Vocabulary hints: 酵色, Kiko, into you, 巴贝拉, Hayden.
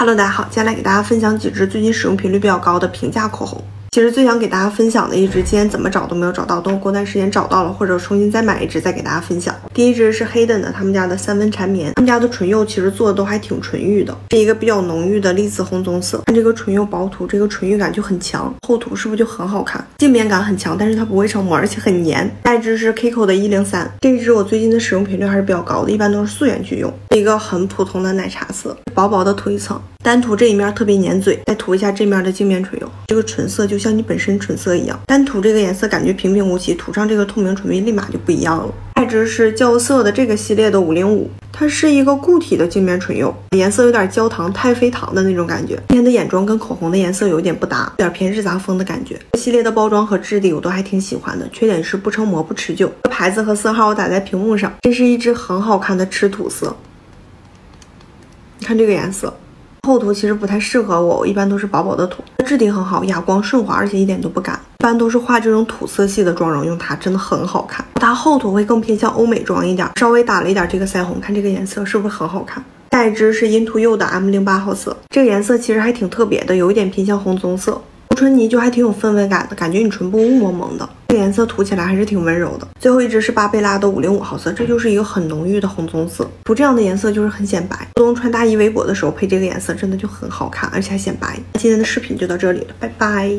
Hello， 大家好，接下来给大家分享几支最近使用频率比较高的平价口红。其实最想给大家分享的一支，今天怎么找都没有找到，等我过段时间找到了，或者重新再买一支再给大家分享。第一支是Hayden的他们家的三温缠绵，他们家的唇釉其实做的都还挺纯欲的，是一个比较浓郁的栗子红棕色。看这个唇釉薄涂，这个唇欲感就很强，厚涂是不是就很好看？镜面感很强，但是它不会成膜，而且很黏。下一支是 Kiko 的103，这一支我最近的使用频率还是比较高的，一般都是素颜去用，是一个很普通的奶茶色，薄薄的涂一层，单涂这一面特别粘嘴，再涂一下这面的镜面唇釉，这个唇色就像你本身唇色一样，单涂这个颜色感觉平平无奇，涂上这个透明唇蜜立马就不一样了。下一支是酵色的这个系列的505，它是一个固体的镜面唇釉，颜色有点焦糖太妃糖的那种感觉。今天的眼妆跟口红的颜色有点不搭，有点偏日杂风的感觉。这系列的包装和质地我都还挺喜欢的，缺点是不成膜不持久。这牌子和色号我打在屏幕上，这是一支很好看的赤土色，你看这个颜色。厚涂其实不太适合我，我一般都是薄薄的涂，质地很好，哑光顺滑，而且一点都不干。一般都是画这种土色系的妆容，用它真的很好看。它厚涂会更偏向欧美妆一点，稍微打了一点这个腮红，看这个颜色是不是很好看？下一支是into you的 M08 号色，这个颜色其实还挺特别的，有一点偏向红棕色，涂唇泥就还挺有氛围感的，感觉你唇部雾蒙蒙的。这个颜色涂起来还是挺温柔的。最后一支是巴贝拉的505号色，这就是一个很浓郁的红棕色，涂这样的颜色就是很显白。秋冬穿大衣围脖的时候配这个颜色真的就很好看，而且还显白。今天的视频就到这里了，拜拜。